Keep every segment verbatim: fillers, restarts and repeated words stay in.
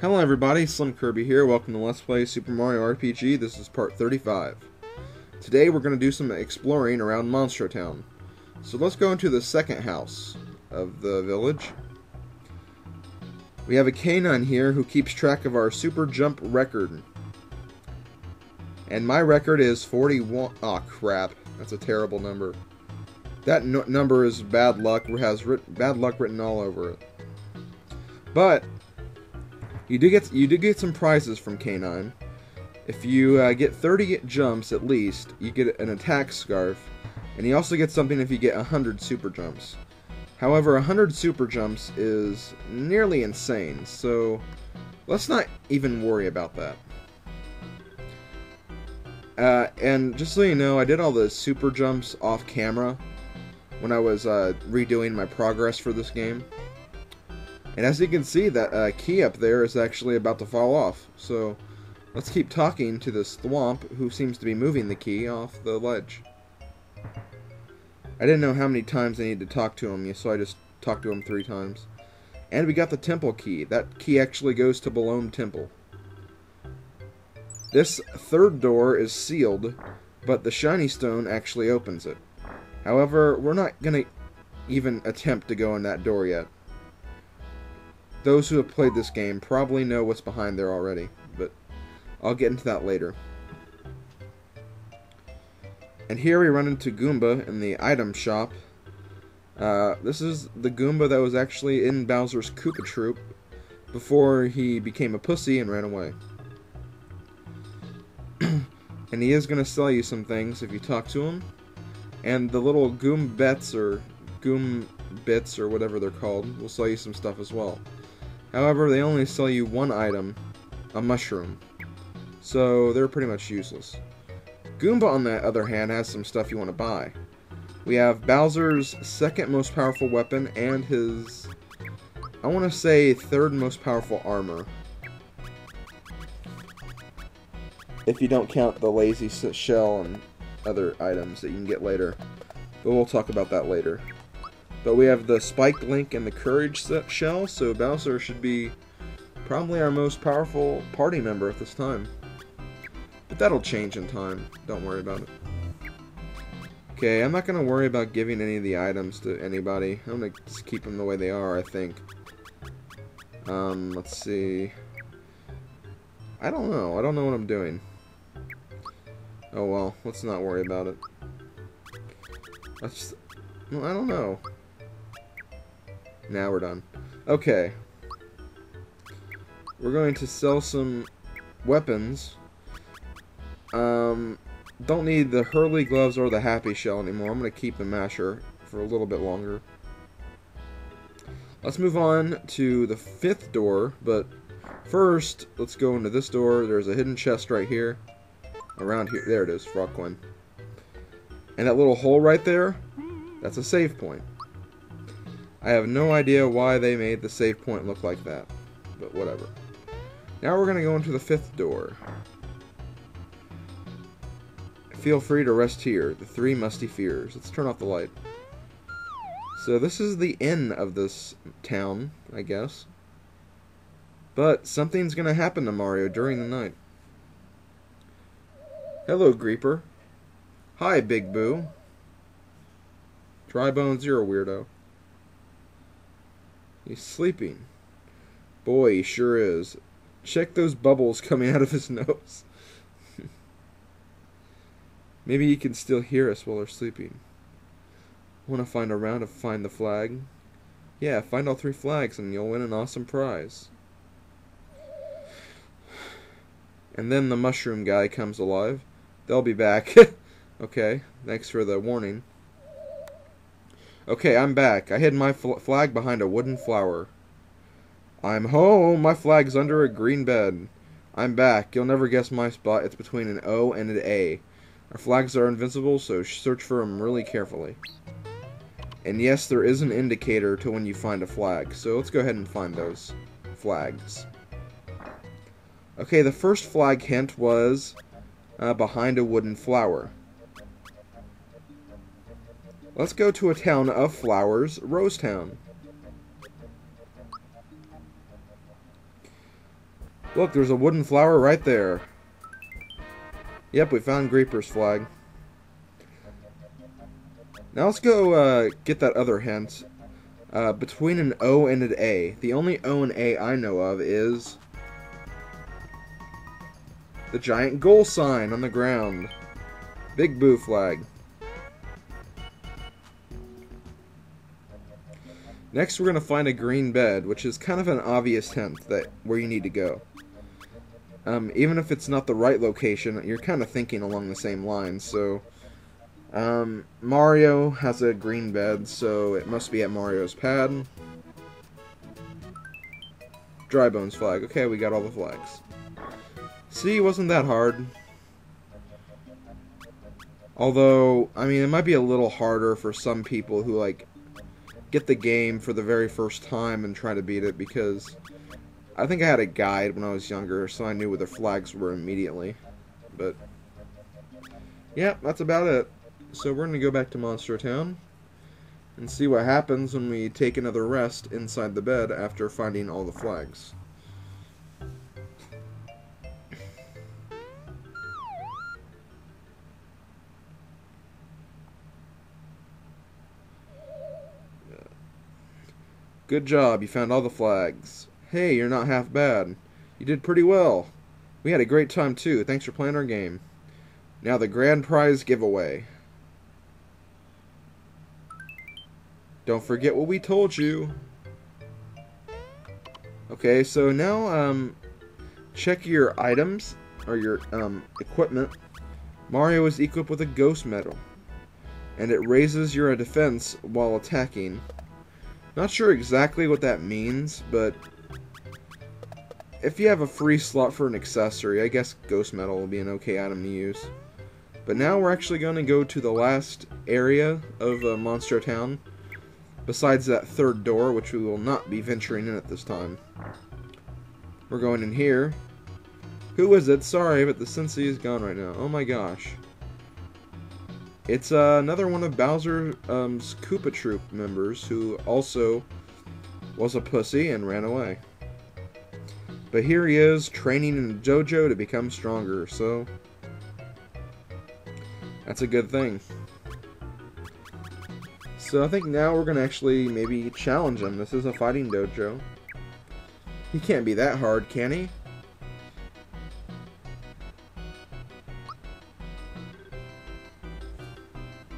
Hello everybody, Slim Kirby here, welcome to Let's Play Super Mario R P G, this is part thirty-five. Today we're going to do some exploring around Monstro Town. So let's go into the second house of the village. We have a K nine here who keeps track of our super jump record. And my record is forty-one, aw crap, that's a terrible number. That no number is bad luck, has writ bad luck written all over it. But You do get you do get some prizes from K nine. If you uh, get thirty jumps at least, you get an attack scarf, and you also get something if you get one hundred super jumps. However, one hundred super jumps is nearly insane, so let's not even worry about that. Uh, and just so you know, I did all the super jumps off camera when I was uh, redoing my progress for this game. And as you can see, that uh, key up there is actually about to fall off. So let's keep talking to this thwomp who seems to be moving the key off the ledge. I didn't know how many times I needed to talk to him, so I just talked to him three times. And we got the temple key. That key actually goes to Bologna Temple. This third door is sealed, but the shiny stone actually opens it. However, we're not going to even attempt to go in that door yet. Those who have played this game probably know what's behind there already, but I'll get into that later. And here we run into Goomba in the item shop. Uh, this is the Goomba that was actually in Bowser's Koopa Troop before he became a pussy and ran away. And he is going to sell you some things if you talk to him. And the little Goombets or Goombits or whatever they're called will sell you some stuff as well. However, they only sell you one item, a mushroom, so they're pretty much useless. Goomba, on the other hand, has some stuff you want to buy. We have Bowser's second most powerful weapon and his, I want to say, third most powerful armor. If you don't count the lazy shell and other items that you can get later, but we'll talk about that later. But we have the Spike Link and the Courage Shell, so Bowser should be probably our most powerful party member at this time. But that'll change in time, don't worry about it. Okay, I'm not going to worry about giving any of the items to anybody. I'm going to just keep them the way they are, I think. Um, let's see. I don't know, I don't know what I'm doing. Oh well, let's not worry about it. Let's, well, I don't know. Now we're done. Okay. We're going to sell some weapons. Um, don't need the Hurley Gloves or the Happy Shell anymore. I'm going to keep the Masher for a little bit longer. Let's move on to the fifth door, but first, let's go into this door. There's a hidden chest right here. Around here. There it is, Frog Coin. And that little hole right there, that's a save point. I have no idea why they made the save point look like that, but whatever. Now we're going to go into the fifth door. Feel free to rest here, the three musty fears. Let's turn off the light. So this is the end of this town, I guess. But something's going to happen to Mario during the night. Hello, Greaper. Hi, Big Boo. Dry Bones, you're a weirdo. He's sleeping. Boy, he sure is. Check those bubbles coming out of his nose. Maybe he can still hear us while we're sleeping. Want to find a round of Find the Flag? Yeah, find all three flags and you'll win an awesome prize. And then the mushroom guy comes alive. They'll be back. Okay, thanks for the warning. Okay, I'm back. I hid my fl flag behind a wooden flower. I'm home! My flag's under a green bed. I'm back. You'll never guess my spot. It's between an O and an A. Our flags are invincible, so search for them really carefully. And yes, there is an indicator to when you find a flag, so let's go ahead and find those flags. Okay, the first flag hint was uh, behind a wooden flower. Let's go to a town of flowers, Rose Town. Look, there's a wooden flower right there. Yep, we found Greaper's flag. Now let's go uh, get that other hint. Uh, between an O and an A. The only O and A I know of is the giant goal sign on the ground. Big Boo flag. Next we're going to find a green bed, which is kind of an obvious hint that where you need to go. Um, even if it's not the right location, you're kind of thinking along the same lines, so... Um, Mario has a green bed, so it must be at Mario's pad. Dry Bones flag. Okay, we got all the flags. See, wasn't that hard. Although, I mean, it might be a little harder for some people who, like, get the game for the very first time and try to beat it, because I think I had a guide when I was younger, so I knew where the flags were immediately. But, yeah, that's about it. So we're going to go back to Monstro Town and see what happens when we take another rest inside the bed after finding all the flags. Good job, you found all the flags. Hey, you're not half bad. You did pretty well. We had a great time too. Thanks for playing our game. Now the grand prize giveaway. Don't forget what we told you. Okay, so now um, check your items or your um, equipment. Mario is equipped with a Ghost Metal, and it raises your defense while attacking. Not sure exactly what that means, but if you have a free slot for an accessory, I guess Ghost Metal will be an okay item to use. But now we're actually going to go to the last area of uh, Monstro Town. Besides that third door, which we will not be venturing in at this time. We're going in here. Who is it? Sorry, but the sensei is gone right now. Oh my gosh. It's uh, another one of Bowser's um, Koopa Troop members who also was a pussy and ran away. But here he is, training in a dojo to become stronger, so that's a good thing. So I think now we're going to actually maybe challenge him. This is a fighting dojo. He can't be that hard, can he?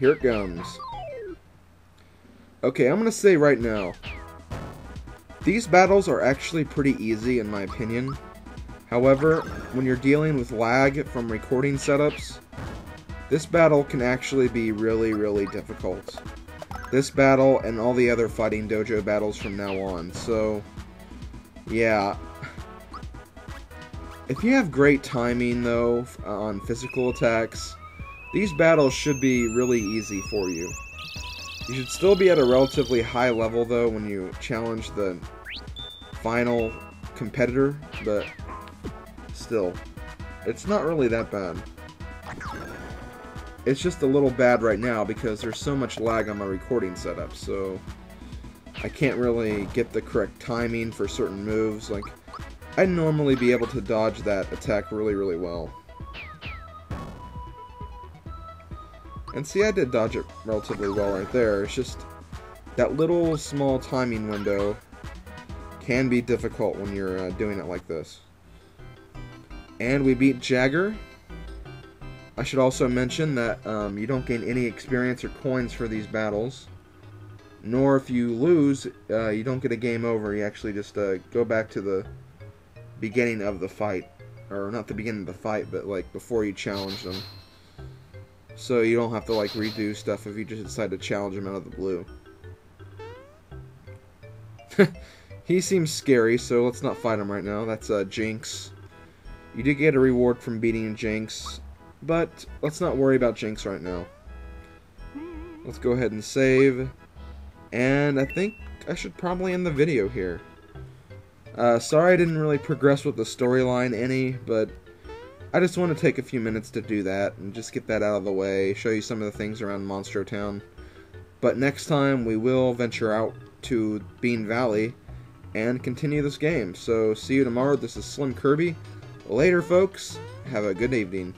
Here it comes. Okay, I'm going to say right now, these battles are actually pretty easy in my opinion. However, when you're dealing with lag from recording setups, this battle can actually be really, really difficult. This battle and all the other fighting dojo battles from now on. So, yeah. If you have great timing, though, on physical attacks, these battles should be really easy for you. You should still be at a relatively high level, though, when you challenge the final competitor, but still, it's not really that bad. It's just a little bad right now because there's so much lag on my recording setup, so I can't really get the correct timing for certain moves. Like, I'd normally be able to dodge that attack really, really well. And see, I did dodge it relatively well right there. It's just that little small timing window can be difficult when you're uh, doing it like this. And we beat Jagger. I should also mention that um, you don't gain any experience or coins for these battles, nor if you lose, uh, you don't get a game over. You actually just uh, go back to the beginning of the fight, or not the beginning of the fight, but like before you challenge them. So you don't have to like redo stuff if you just decide to challenge them out of the blue. He seems scary, so let's not fight him right now. That's uh, Jinx. You do get a reward from beating Jinx. But let's not worry about Jinx right now. Let's go ahead and save. And I think I should probably end the video here. Uh, sorry I didn't really progress with the storyline any, but I just want to take a few minutes to do that and just get that out of the way, show you some of the things around Monstro Town. But next time we will venture out to Bean Valley and continue this game. So see you tomorrow. This is Slim Kirby. Later, folks. Have a good evening.